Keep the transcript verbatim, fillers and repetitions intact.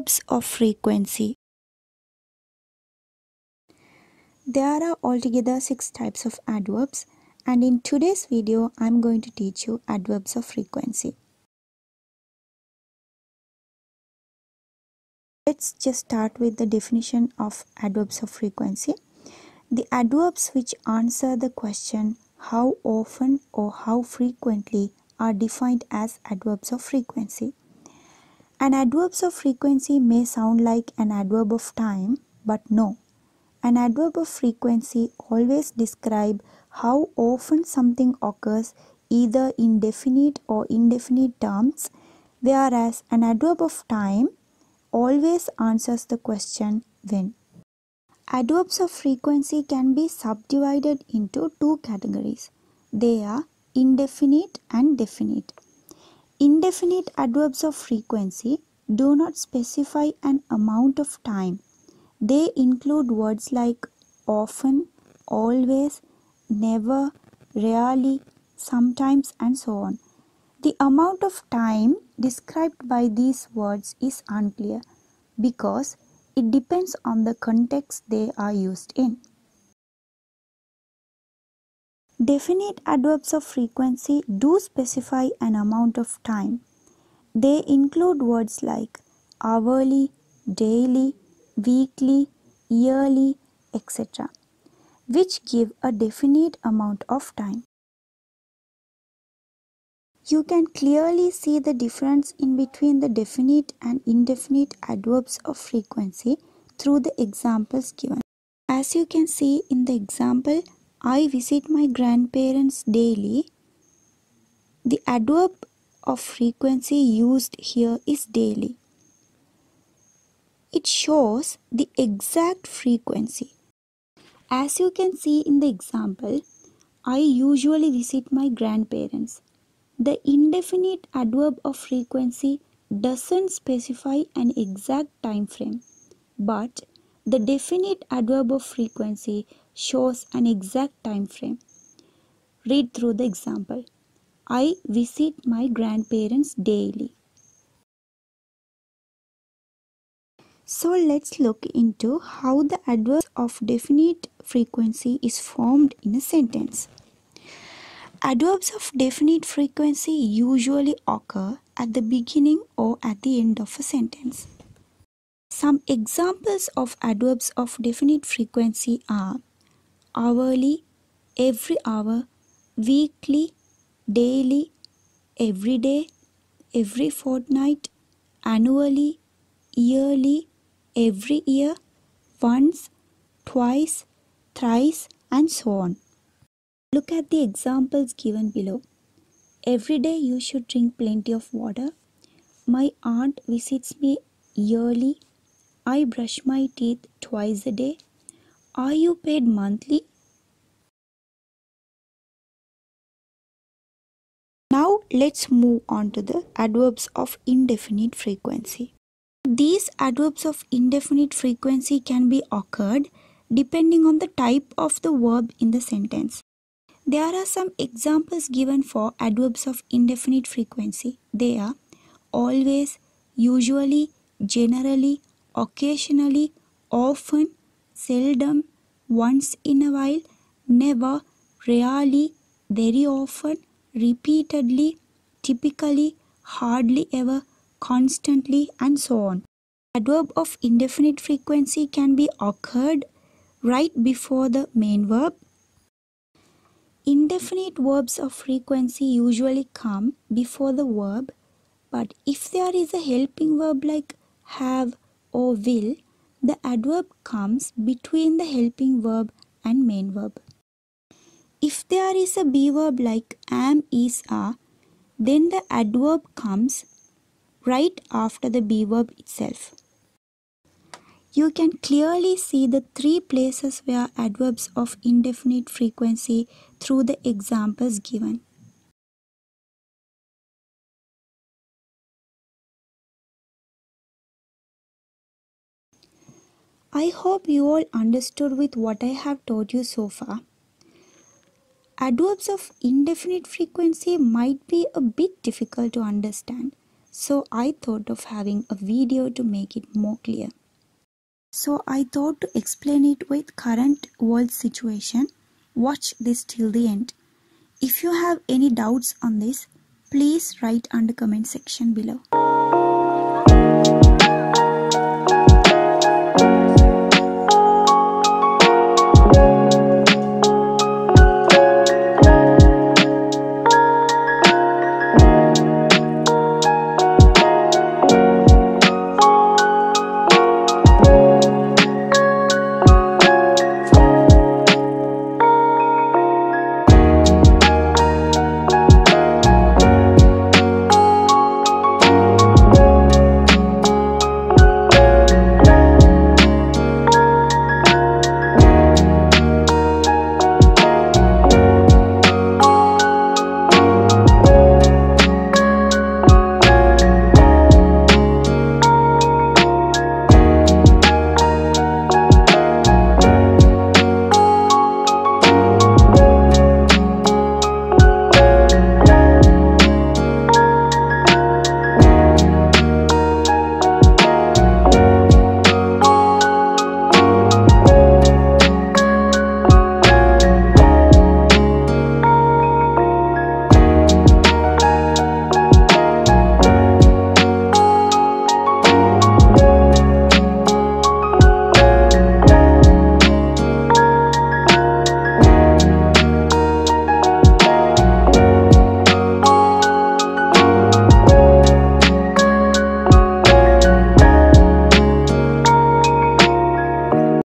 verbs of frequency. There are altogether six types of adverbs, and in today's video I am going to teach you adverbs of frequency. Let's just start with the definition of adverbs of frequency. The adverbs which answer the question how often or how frequently are defined as adverbs of frequency. An adverb of frequency may sound like an adverb of time, but no. An adverb of frequency always describes how often something occurs either in definite or indefinite terms, whereas an adverb of time always answers the question when. Adverbs of frequency can be subdivided into two categories. They are indefinite and definite. Indefinite adverbs of frequency do not specify an amount of time. They include words like often, always, never, rarely, sometimes, and so on. The amount of time described by these words is unclear because it depends on the context they are used in. Definite adverbs of frequency do specify an amount of time. They include words like hourly, daily, weekly, yearly, et cetera, which give a definite amount of time. You can clearly see the difference in between the definite and indefinite adverbs of frequency through the examples given. As you can see in the example, I visit my grandparents daily. The adverb of frequency used here is daily. It shows the exact frequency. As you can see in the example, I usually visit my grandparents. The indefinite adverb of frequency doesn't specify an exact time frame, but the definite adverb of frequency shows an exact time frame. Read through the example. I visit my grandparents daily. So let's look into how the adverb of definite frequency is formed in a sentence. Adverbs of definite frequency usually occur at the beginning or at the end of a sentence. Some examples of adverbs of definite frequency are hourly, every hour, weekly, daily, every day, every fortnight, annually, yearly, every year, once, twice, thrice, and so on. Look at the examples given below. Every day you should drink plenty of water. My aunt visits me yearly. I brush my teeth twice a day. Are you paid monthly? Now let's move on to the adverbs of indefinite frequency. These adverbs of indefinite frequency can be occurred depending on the type of the verb in the sentence. There are some examples given for adverbs of indefinite frequency. They are always, usually, generally, occasionally, often, seldom, once in a while, never, rarely, very often, repeatedly, typically, hardly ever, constantly, and so on. Adverb of indefinite frequency can be occurred right before the main verb. Indefinite verbs of frequency usually come before the verb, but if there is a helping verb like have or will, the adverb comes between the helping verb and main verb. If there is a be verb like am, is, are, then the adverb comes right after the be verb itself. You can clearly see the three places where adverbs of indefinite frequency through the examples given. I hope you all understood with what I have taught you so far. Adverbs of indefinite frequency might be a bit difficult to understand, So I thought of having a video to make it more clear. So I thought to explain it with current world situation. Watch this till the end. If you have any doubts on this, please write under comment section below.